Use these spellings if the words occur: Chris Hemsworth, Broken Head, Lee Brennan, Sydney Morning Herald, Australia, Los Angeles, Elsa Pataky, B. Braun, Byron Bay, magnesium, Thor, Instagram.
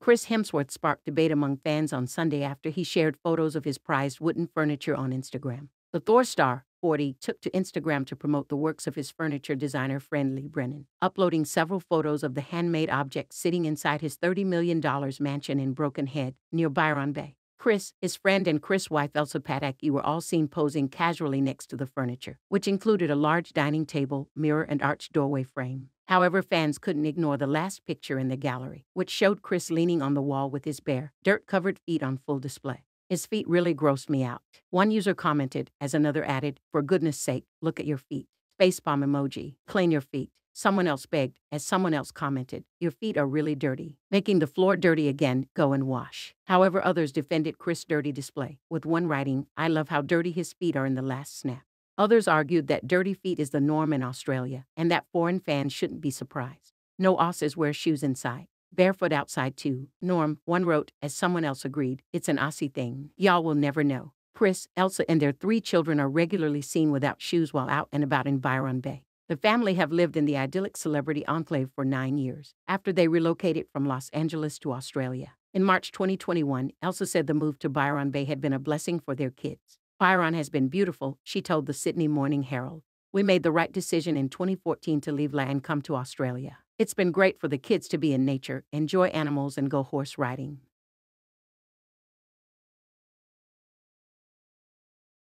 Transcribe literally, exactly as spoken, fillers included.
Chris Hemsworth sparked debate among fans on Sunday after he shared photos of his prized wooden furniture on Instagram. The Thor star, forty, took to Instagram to promote the works of his furniture designer friend Lee Brennan, uploading several photos of the handmade object sitting inside his thirty million dollar mansion in Broken Head, near Byron Bay. Chris, his friend, and Chris' wife Elsa Pataky were all seen posing casually next to the furniture, which included a large dining table, mirror, and arched doorway frame. However, fans couldn't ignore the last picture in the gallery, which showed Chris leaning on the wall with his bare, dirt-covered feet on full display. "His feet really grossed me out," one user commented, as another added, "For goodness sake, look at your feet. Facepalm emoji. Clean your feet." Someone else begged, as someone else commented, "Your feet are really dirty. Making the floor dirty again, go and wash." However, others defended Chris' dirty display, with one writing, "I love how dirty his feet are in the last snap." Others argued that dirty feet is the norm in Australia, and that foreign fans shouldn't be surprised. "No Aussies wear shoes inside. Barefoot outside too. Norm," one wrote, as someone else agreed, "It's an Aussie thing. Y'all will never know." Chris, Elsa, and their three children are regularly seen without shoes while out and about in Byron Bay. The family have lived in the idyllic celebrity enclave for nine years, after they relocated from Los Angeles to Australia. In March twenty twenty-one, Elsa said the move to Byron Bay had been a blessing for their kids. "Byron has been beautiful," she told the Sydney Morning Herald. "We made the right decision in twenty fourteen to leave La and come to Australia. It's been great for the kids to be in nature, enjoy animals, and go horse riding."